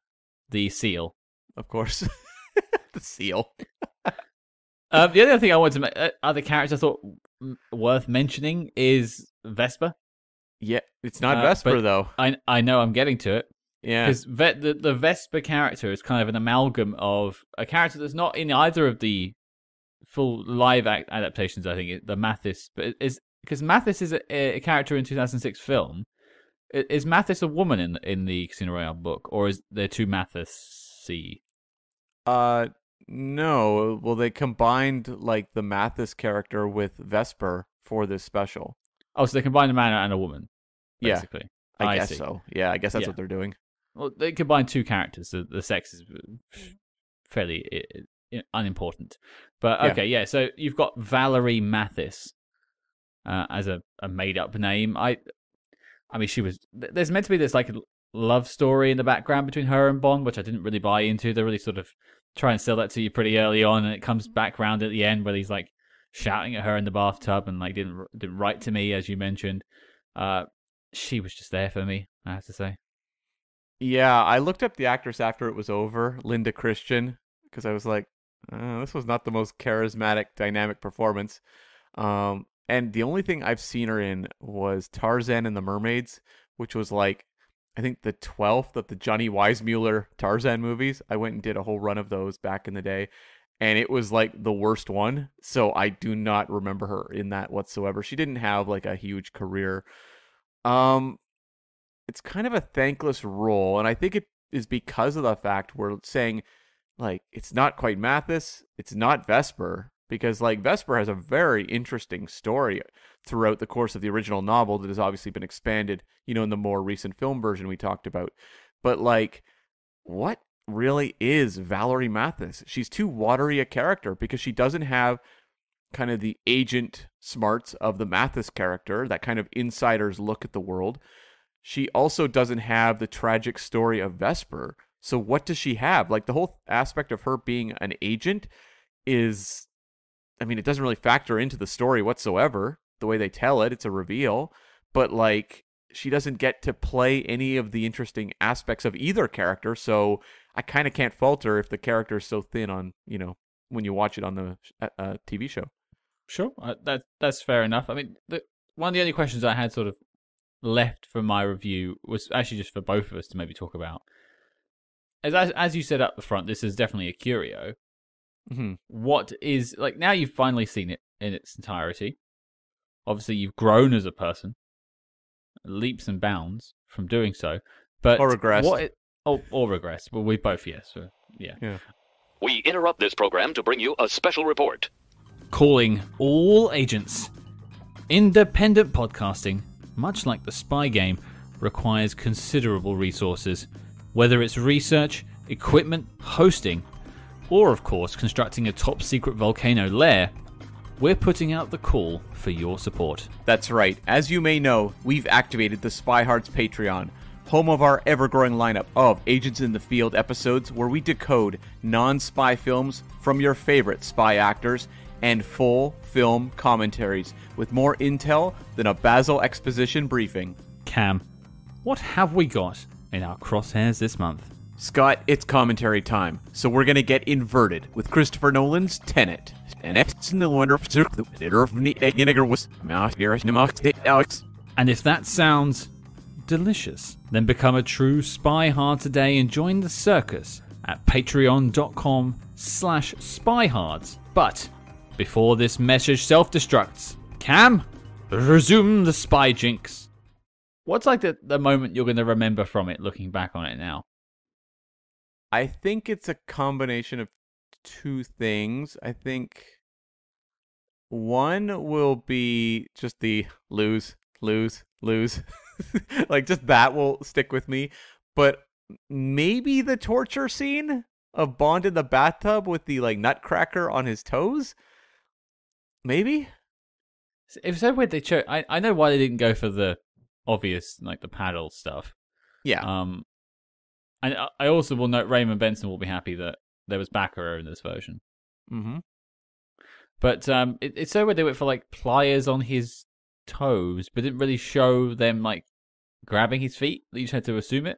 The Seal. Of course. The Seal. um, the other thing I wanted to make, uh, other character I thought m- worth mentioning is Vesper. Yeah, it's not uh, Vesper, though. I I know I'm getting to it. Yeah. Because ve- the, the Vesper character is kind of an amalgam of a character that's not in either of the full live act adaptations, I think, the Mathis. But is because Mathis is a, a character in two thousand six film. Is Mathis a woman in, in the Casino Royale book, or is there two Mathis? See. Uh no, well they combined like the Mathis character with Vesper for this special. Oh, so they combined a man and a woman. Basically. Yeah, I, I guess see. so. Yeah, I guess that's yeah. what they're doing. Well, they combined two characters. So the sex is fairly unimportant. But okay, yeah. yeah so you've got Valerie Mathis uh, as a, a made-up name. I, I mean, she was. There's meant to be this like. love story in the background between her and Bond, which I didn't really buy into. They really sort of try and sell that to you pretty early on, and it comes back round at the end where he's like shouting at her in the bathtub and like didn't didn't write to me, as you mentioned. Uh, she was just there for me, I have to say. Yeah, I looked up the actress after it was over, Linda Christian, because I was like, oh, this was not the most charismatic, dynamic performance. Um, and the only thing I've seen her in was Tarzan and the Mermaids, which was like I think the twelfth of the Johnny Weissmuller Tarzan movies. I went and did a whole run of those back in the day, and it was like the worst one. So I do not remember her in that whatsoever. She didn't have like a huge career. Um, it's kind of a thankless role, and I think it is because of the fact we're saying like it's not quite Mathis, it's not Vesper, because like Vesper has a very interesting story throughout the course of the original novel that has obviously been expanded, you know, in the more recent film version we talked about. But like, what really is Valerie Mathis? She's too watery a character because she doesn't have kind of the agent smarts of the Mathis character, that kind of insider's look at the world. She also doesn't have the tragic story of Vesper. So what does she have? Like the whole aspect of her being an agent is, I mean, it doesn't really factor into the story whatsoever. The way they tell it, it's a reveal, but like she doesn't get to play any of the interesting aspects of either character, so I kind of can't fault her if the character is so thin on, you know, when you watch it on the uh, T V show. Sure, uh, that that's fair enough. I mean, the, one of the only questions I had sort of left for my review was actually just for both of us to maybe talk about. As as, as you said up the front, this is definitely a curio. Mm-hmm. What is like now you've finally seen it in its entirety. Obviously, you've grown as a person, leaps and bounds from doing so. But or regressed. What it, or, or regressed. Well, we both, yes. So, yeah. yeah. We interrupt this program to bring you a special report. Calling all agents. Independent podcasting, much like the spy game, requires considerable resources. Whether it's research, equipment, hosting, or, of course, constructing a top-secret volcano lair, we're putting out the call for your support. That's right. As you may know, we've activated the SpyHards Patreon, home of our ever-growing lineup of Agents in the Field episodes where we decode non-spy films from your favorite spy actors and full film commentaries with more intel than a Basil exposition briefing. Cam, what have we got in our crosshairs this month? Scott, it's commentary time, so we're going to get inverted with Christopher Nolan's Tenet. And if that sounds delicious, then become a true spy hard today and join the circus at patreon.com slash spyhards. But before this message self-destructs, Cam, resume the spy jinx. What's like the, the moment you're going to remember from it, looking back on it now? I think it's a combination of two things. I think One will be just the lose, lose, lose. Like, just that will stick with me. But maybe the torture scene of Bond in the bathtub with the, like, nutcracker on his toes? Maybe? It was so weird they chose... I, I know why they didn't go for the obvious, like, the paddle stuff. Yeah. Um, and I also will note Raymond Benson will be happy that there was Baccarat in this version. Mm-hmm. But um, it, it's so weird they went for, like, pliers on his toes, but didn't really show them, like, grabbing his feet. You just had to assume it.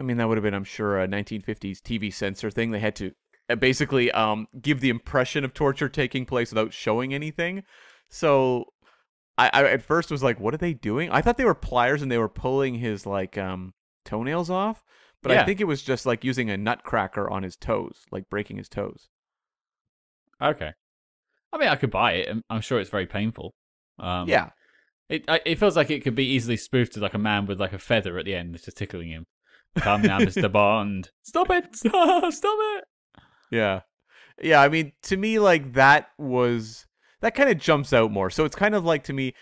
I mean, that would have been, I'm sure, a nineteen fifties T V censor thing. They had to basically um, give the impression of torture taking place without showing anything. So I, I at first was like, what are they doing? I thought they were pliers and they were pulling his, like, um, toenails off. But yeah. I think it was just, like, using a nutcracker on his toes, like, breaking his toes. Okay. I mean, I could buy it. I'm sure it's very painful. Um, yeah. It it feels like it could be easily spoofed as, like, a man with, like, a feather at the end that's just tickling him. Come now, Mister Bond. Stop it! Stop it! Yeah. Yeah, I mean, to me, like, that was... That kind of jumps out more. So it's kind of like, to me,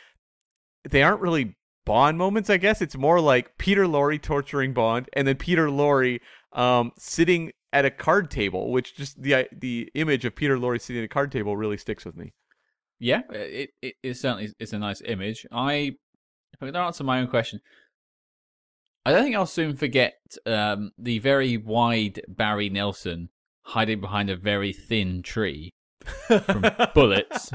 they aren't really Bond moments, I guess. It's more like Peter Lorre torturing Bond, and then Peter Lorre um, sitting... at a card table, which just the the image of Peter Lorre sitting at a card table really sticks with me. Yeah, it it is certainly it's a nice image. I if I can answer my own question, I don't think I'll soon forget um, the very wide Barry Nelson hiding behind a very thin tree from bullets.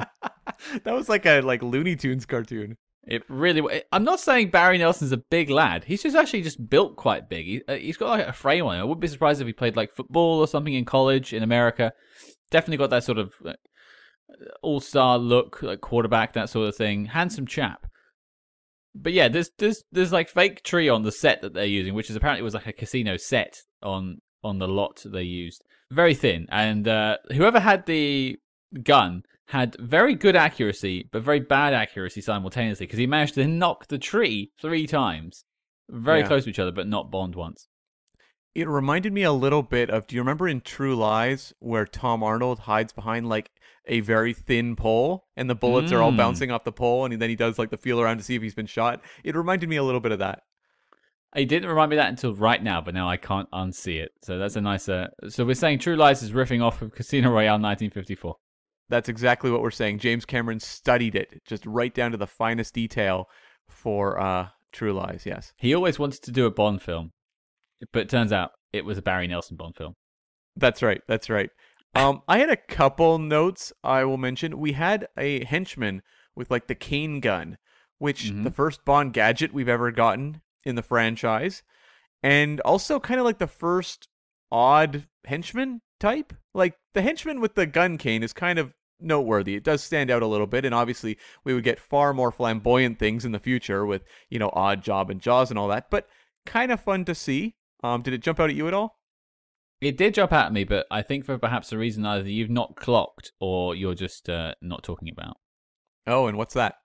That was like a like Looney Tunes cartoon. It really. I'm not saying Barry Nelson's a big lad. He's just actually just built quite big. He, he's got like a frame on him. I wouldn't be surprised if he played like football or something in college in America. Definitely got that sort of like, all-star look, like quarterback, that sort of thing. Handsome chap. But yeah, there's there's there's like fake tree on the set that they're using, which is apparently was like a casino set on on the lot they used. Very thin, and uh, whoever had the gun had very good accuracy, but very bad accuracy simultaneously, because he managed to knock the tree three times. Very yeah. close to each other, but not Bond once. It reminded me a little bit of, do you remember in True Lies, where Tom Arnold hides behind, like, a very thin pole, and the bullets mm. are all bouncing off the pole, and then he does, like, the feel around to see if he's been shot? It reminded me a little bit of that. It didn't remind me of that until right now, but now I can't unsee it. So that's a nice... Uh... So we're saying True Lies is riffing off of Casino Royale nineteen fifty-four. That's exactly what we're saying. James Cameron studied it, just right down to the finest detail for uh, True Lies, yes. He always wanted to do a Bond film, but it turns out it was a Barry Nelson Bond film. That's right, that's right. Um, I had a couple notes I will mention. We had a henchman with, like, the cane gun, which mm-hmm. the first Bond gadget we've ever gotten in the franchise, and also kind of like the first odd henchman type. Like, the henchman with the gun cane is kind of noteworthy. It does stand out a little bit, and obviously we would get far more flamboyant things in the future with, you know, Odd Job and Jaws and all that, but kind of fun to see. Um, did it jump out at you at all? It did jump out at me, but I think for perhaps a reason either you've not clocked or you're just uh, not talking about. Oh, and what's that?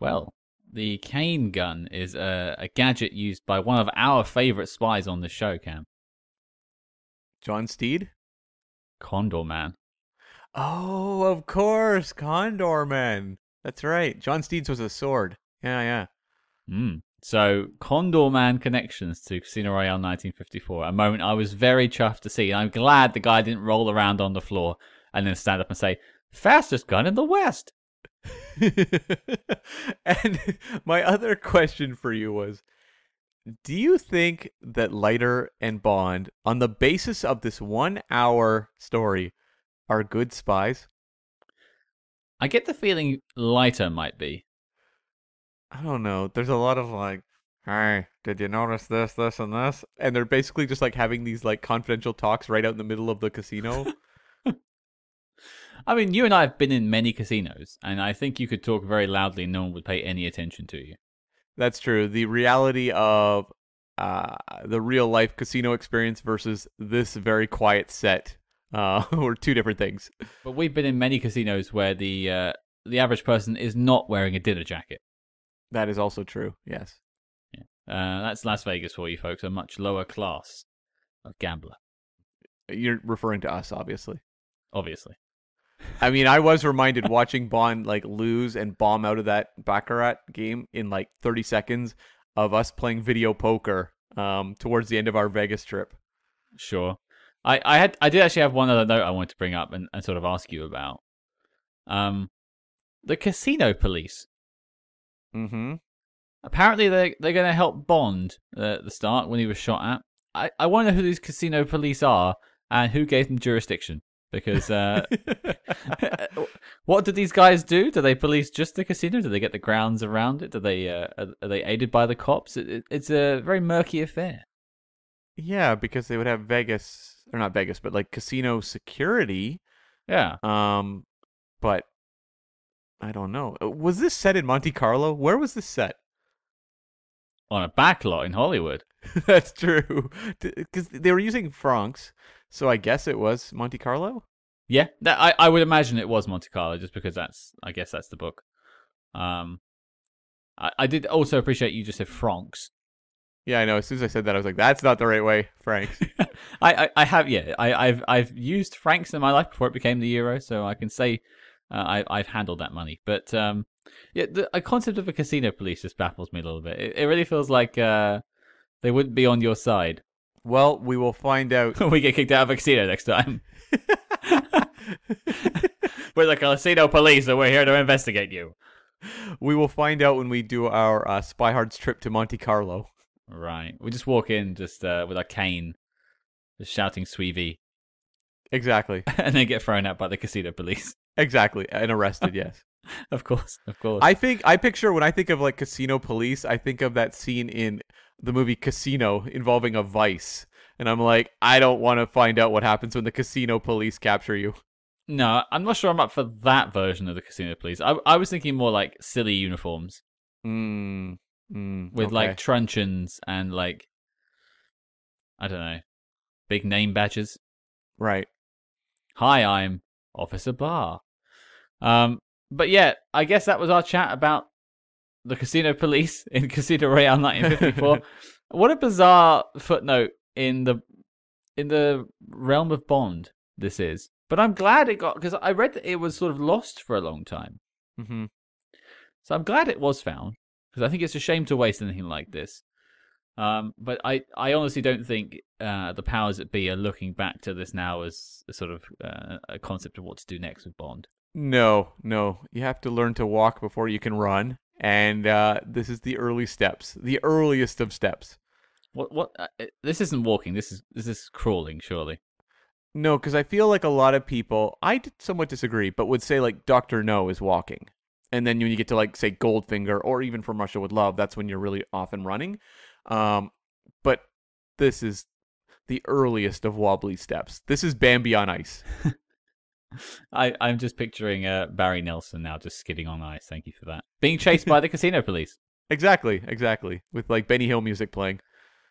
Well, the cane gun is a, a gadget used by one of our favourite spies on the show, Cam. John Steed? Condor Man. Oh, of course, Condor Man. That's right. John Steed's was a sword. Yeah, yeah. Mm. So, Condor Man connections to Casino Royale nineteen fifty-four. A moment I was very chuffed to see. And I'm glad the guy didn't roll around on the floor and then stand up and say, fastest gun in the West. And my other question for you was, do you think that Leiter and Bond, on the basis of this one-hour story, are good spies? I get the feeling Leiter might be. I don't know. There's a lot of, like, hey, did you notice this, this, and this? And they're basically just, like, having these, like, confidential talks right out in the middle of the casino. I mean, you and I have been in many casinos, and I think you could talk very loudly and no one would pay any attention to you. That's true. The reality of uh, the real-life casino experience versus this very quiet set uh, were two different things. But we've been in many casinos where the uh, the average person is not wearing a dinner jacket. That is also true, yes. Yeah. Uh, that's Las Vegas for you folks, a much lower class of gambler. You're referring to us, obviously. Obviously. I mean, I was reminded watching Bond like lose and bomb out of that Baccarat game in like thirty seconds of us playing video poker um, towards the end of our Vegas trip. Sure. I, I had I did actually have one other note I wanted to bring up and, and sort of ask you about. Um, the casino police. Mm-hmm. Apparently they they're going to help Bond at the start when he was shot at. I, I wonder who these casino police are and who gave them jurisdiction. Because uh, what did these guys do? Do they police just the casino? Do they get the grounds around it? Do they uh, are, are they aided by the cops? It, it, it's a very murky affair. Yeah, because they would have Vegas, or not Vegas, but like casino security. Yeah. Um, but I don't know. Was this set in Monte Carlo? Where was this set? On a back lot in Hollywood. That's true. Because they were using francs, so I guess it was Monte Carlo? Yeah, that, I, I would imagine it was Monte Carlo, just because that's, I guess that's the book. Um, I, I did also appreciate you just said francs. Yeah, I know. As soon as I said that, I was like, "That's not the right way, francs." I, I, I have, yeah, I, I've, I've used francs in my life before it became the euro, so I can say uh, I, I've handled that money. But um, yeah, the a concept of a casino police just baffles me a little bit. It, it really feels like uh, they wouldn't be on your side. Well, we will find out. We get kicked out of a casino next time. We're the casino police, and we're here to investigate you. We will find out when we do our uh, SpyHards trip to Monte Carlo. Right. We just walk in just uh, with our cane, just shouting Suivi. Exactly. And then get thrown out by the casino police. Exactly. And arrested, yes. Of course. Of course. I think, I picture, when I think of like casino police, I think of that scene in the movie Casino involving a vice. And I'm like, I don't want to find out what happens when the casino police capture you. No, I'm not sure I'm up for that version of the casino police. I, I was thinking more like silly uniforms. Hmm. Mm, with okay. like truncheons and like, I don't know, big name badges. Right. Hi, I'm Officer Barr. Um, but yeah, I guess that was our chat about the casino police in Casino Royale nineteen fifty-four. What a bizarre footnote in the in the realm of Bond this is. But I'm glad it got, because I read that it was sort of lost for a long time. Mm-hmm. So I'm glad it was found. Because I think it's a shame to waste anything like this. Um, but I, I honestly don't think uh, the powers that be are looking back to this now as a sort of uh, a concept of what to do next with Bond. No, no. You have to learn to walk before you can run. And uh, this is the early steps, the earliest of steps. What? What? Uh, this isn't walking. This is this is crawling, surely. No, because I feel like a lot of people, I somewhat disagree, but would say like Doctor No is walking. And then when you get to, like, say, Goldfinger or even From Russia With Love, that's when you're really off and running. Um, but this is the earliest of wobbly steps. This is Bambi on ice. I, I'm just picturing uh, Barry Nelson now just skidding on ice. Thank you for that. Being chased by the casino police. Exactly, exactly. With, like, Benny Hill music playing.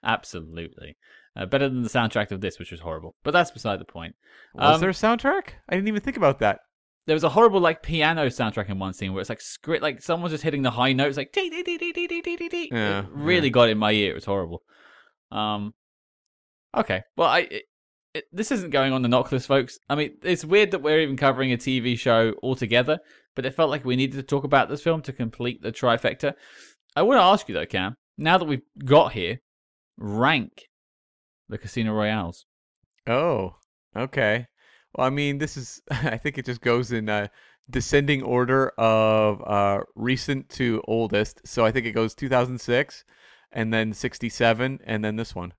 Absolutely. Uh, better than the soundtrack of this, which was horrible. But that's beside the point. Was um, there a soundtrack? I didn't even think about that. There was a horrible like piano soundtrack in one scene where it's like script, like someone's just hitting the high notes, like dee dee dee dee dee dee dee dee. Yeah, it really yeah. got in my ear. It was horrible. Um, okay, well, I it, it, this isn't going on the Noctilus, folks. I mean, it's weird that we're even covering a T V show altogether, but it felt like we needed to talk about this film to complete the trifecta. I want to ask you though, Cam. Now that we've got here, rank the Casino Royales. Oh, okay. Well, I mean, this is, I think it just goes in uh, descending order of uh, recent to oldest. So I think it goes two thousand six, and then sixty-seven, and then this one.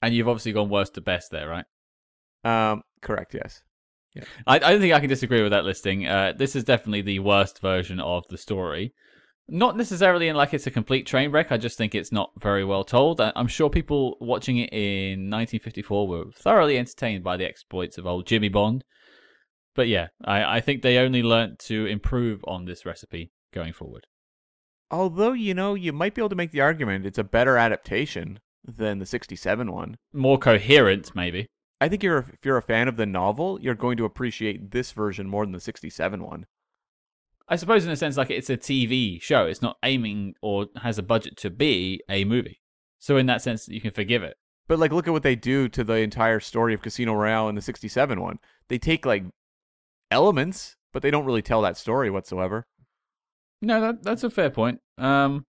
And you've obviously gone worst to best there, right? Um, correct, yes. Yeah. I, I don't think I can disagree with that listing. Uh, this is definitely the worst version of the story. Not necessarily in like it's a complete train wreck. I just think it's not very well told. I'm sure people watching it in nineteen fifty-four were thoroughly entertained by the exploits of old Jimmy Bond. But yeah, I, I think they only learnt to improve on this recipe going forward. Although, you know, you might be able to make the argument it's a better adaptation than the sixty-seven one. More coherent, maybe. I think you're if you're a fan of the novel, you're going to appreciate this version more than the sixty-seven one. I suppose in a sense, like, it's a T V show. It's not aiming or has a budget to be a movie. So in that sense, you can forgive it. But, like, look at what they do to the entire story of Casino Royale in the sixty-seven one. They take, like, elements, but they don't really tell that story whatsoever. No, that, that's a fair point. Um,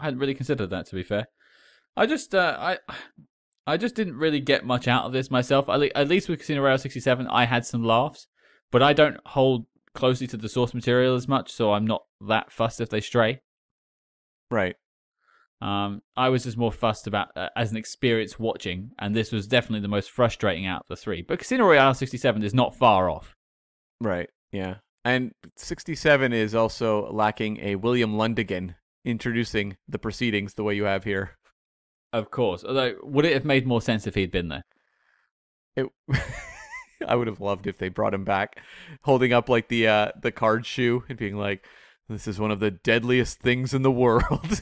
I hadn't really considered that, to be fair. I just, uh, I, I just didn't really get much out of this myself. At, le at least with Casino Royale sixty-seven, I had some laughs, but I don't hold closely to the source material as much, so I'm not that fussed if they stray. Right. Um, I was just more fussed about uh, as an experience watching, and this was definitely the most frustrating out of the three. But Casino Royale sixty-seven is not far off. Right. Yeah. And sixty-seven is also lacking a William Lundigan introducing the proceedings the way you have here. Of course. Although, would it have made more sense if he'd been there? It, I would have loved if they brought him back, holding up like the uh, the card shoe and being like, "This is one of the deadliest things in the world."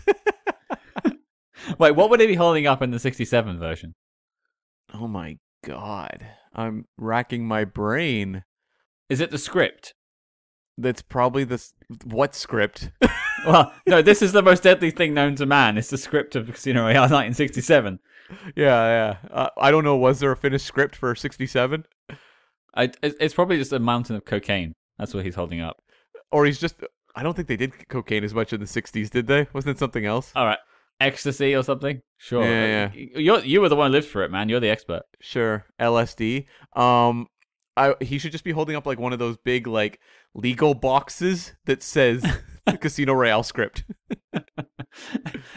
Wait, what would he be holding up in the sixty-seven version? Oh my god, I'm racking my brain. Is it the script? That's probably the... What script? Well, no, this is the most deadly thing known to man. It's the script of Casino Royale nineteen sixty-seven. Yeah, yeah. Uh, I don't know, was there a finished script for sixty-seven? I, it's probably just a mountain of cocaine. That's what he's holding up. Or he's just... I don't think they did cocaine as much in the sixties, did they? Wasn't it something else? All right. Ecstasy or something? Sure. Yeah, yeah. You're, you were the one who lived for it, man. You're the expert. Sure. L S D. Um... I, he should just be holding up like one of those big like legal boxes that says the Casino Royale script.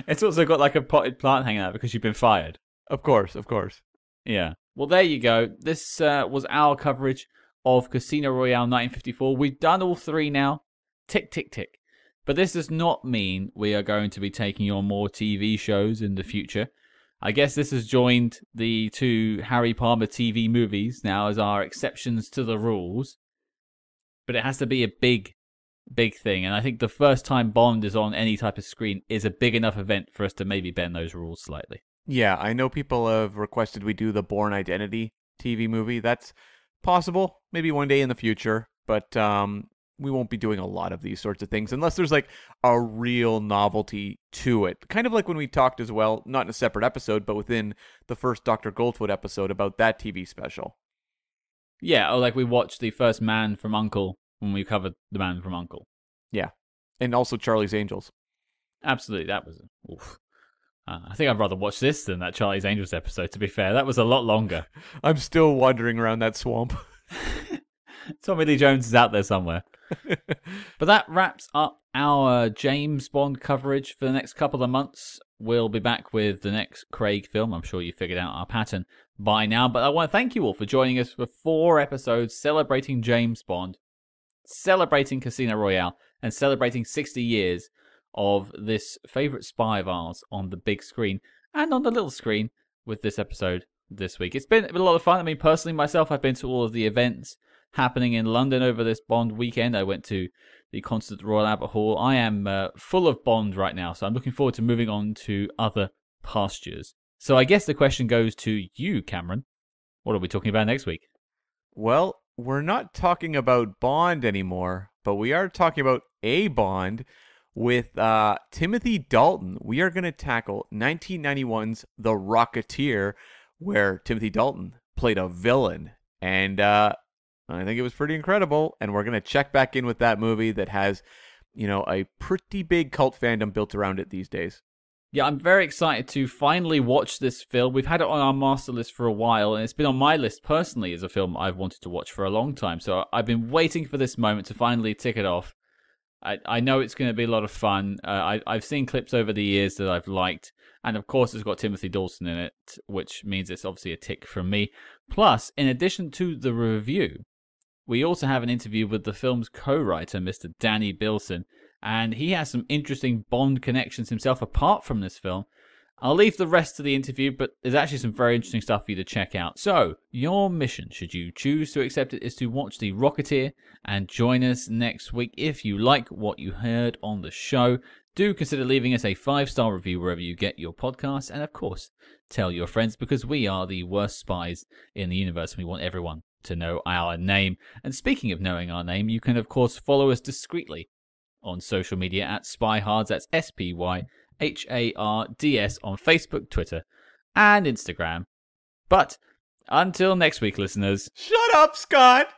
It's also got like a potted plant hanging out because you've been fired. Of course, of course. Yeah. Well, there you go. This uh, was our coverage of Casino Royale nineteen fifty-four. We've done all three now. Tick, tick, tick. But this does not mean we are going to be taking on more T V shows in the future. I guess this has joined the two Harry Palmer T V movies now as our exceptions to the rules. But it has to be a big, big thing. And I think the first time Bond is on any type of screen is a big enough event for us to maybe bend those rules slightly. Yeah, I know people have requested we do the Bourne Identity T V movie. That's possible, maybe one day in the future. But um, we won't be doing a lot of these sorts of things unless there's like a real novelty to it. Kind of like when we talked as well, not in a separate episode, but within the first Doctor Goldfoot episode about that T V special. Yeah, or like we watched the first Man from U N C L E when we covered the Man from U N C L E. Yeah, and also Charlie's Angels. Absolutely, that was... Oof. Uh, I think I'd rather watch this than that Charlie's Angels episode, to be fair. That was a lot longer. I'm still wandering around that swamp. Tommy Lee Jones is out there somewhere. But that wraps up our James Bond coverage for the next couple of months. We'll be back with the next Craig film. I'm sure you figured out our pattern by now. But I want to thank you all for joining us for four episodes celebrating James Bond, celebrating Casino Royale, and celebrating sixty years of this favourite spy of ours on the big screen and on the little screen with this episode this week. It's been a lot of fun. I mean, personally, myself, I've been to all of the events happening in London over this Bond weekend. I went to the concert at the Royal Albert Hall. I am uh, full of Bond right now, so I'm looking forward to moving on to other pastures. So I guess the question goes to you, Cameron. What are we talking about next week? Well, we're not talking about Bond anymore, but we are talking about a Bond with uh, Timothy Dalton. We are going to tackle nineteen ninety-one's The Rocketeer, where Timothy Dalton played a villain, and uh, I think it was pretty incredible, and we're going to check back in with that movie that has, you know, a pretty big cult fandom built around it these days. Yeah, I'm very excited to finally watch this film. We've had it on our master list for a while, and it's been on my list personally as a film I've wanted to watch for a long time, so I've been waiting for this moment to finally tick it off. I, I know it's going to be a lot of fun. Uh, I, I've seen clips over the years that I've liked, and of course it's got Timothy Dalton in it, which means it's obviously a tick from me. Plus, in addition to the review, we also have an interview with the film's co-writer, Mister Danny Bilson, and he has some interesting Bond connections himself apart from this film. I'll leave the rest of the interview, but there's actually some very interesting stuff for you to check out. So, your mission, should you choose to accept it, is to watch The Rocketeer and join us next week. If you like what you heard on the show, do consider leaving us a five-star review wherever you get your podcasts, and of course, tell your friends, because we are the worst spies in the universe, and we want everyone to know our name. And speaking of knowing our name, you can of course follow us discreetly on social media at SpyHards. That's S P Y H A R D S on Facebook, Twitter, and Instagram. But until next week, listeners. Shut up, Scott!